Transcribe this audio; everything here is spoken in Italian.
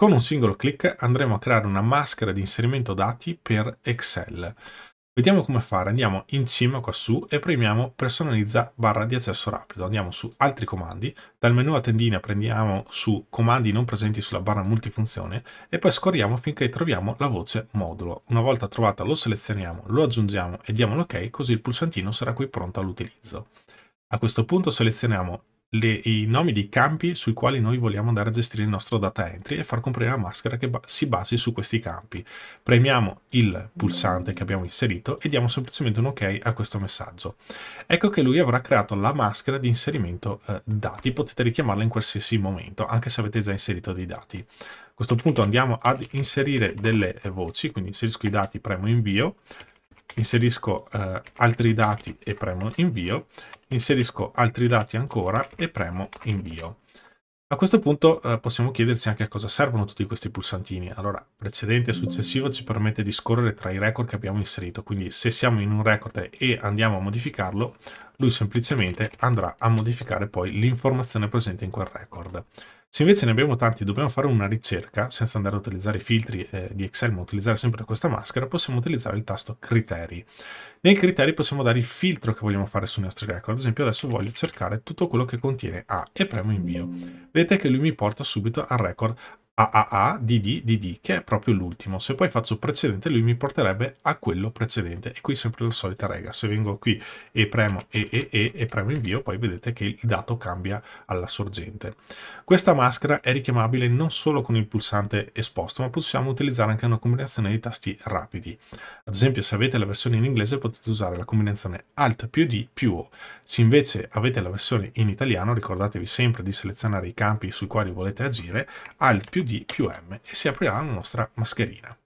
Con un singolo clic andremo a creare una maschera di inserimento dati per Excel. Vediamo come fare. Andiamo in cima qua su e premiamo personalizza barra di accesso rapido. Andiamo su altri comandi, dal menu a tendina prendiamo su comandi non presenti sulla barra multifunzione e poi scorriamo finché troviamo la voce modulo. Una volta trovata lo selezioniamo, lo aggiungiamo e diamo l'ok, così il pulsantino sarà qui pronto all'utilizzo. A questo punto selezioniamo i nomi dei campi sui quali noi vogliamo andare a gestire il nostro data entry e far comprire la maschera che si basi su questi campi. Premiamo il pulsante che abbiamo inserito e diamo semplicemente un ok a questo messaggio. Ecco che lui avrà creato la maschera di inserimento dati. Potete richiamarla in qualsiasi momento, anche se avete già inserito dei dati. A questo punto andiamo ad inserire delle voci, quindi inserisco i dati, premo invio, inserisco altri dati e premo invio, inserisco altri dati ancora e premo invio. A questo punto possiamo chiederci anche a cosa servono tutti questi pulsantini. Allora, precedente e successivo ci permette di scorrere tra i record che abbiamo inserito, quindi se siamo in un record e andiamo a modificarlo, lui semplicemente andrà a modificare poi l'informazione presente in quel record. Se invece ne abbiamo tanti e dobbiamo fare una ricerca, senza andare a utilizzare i filtri di Excel, ma utilizzare sempre questa maschera, possiamo utilizzare il tasto criteri. Nei criteri possiamo dare il filtro che vogliamo fare sui nostri record. Ad esempio adesso voglio cercare tutto quello che contiene A e premo invio. Vedete che lui mi porta subito al record AAA, DD, DD, che è proprio l'ultimo. Se poi faccio precedente, lui mi porterebbe a quello precedente. E qui sempre la solita rega. Se vengo qui e premo E e premo invio, poi vedete che il dato cambia alla sorgente. Questa maschera è richiamabile non solo con il pulsante esposto, ma possiamo utilizzare anche una combinazione di tasti rapidi. Ad esempio, se avete la versione in inglese, potete usare la combinazione Alt più D più O. Se invece avete la versione in italiano, ricordatevi sempre di selezionare i campi sui quali volete agire, Alt più D più M, e si aprirà la nostra mascherina.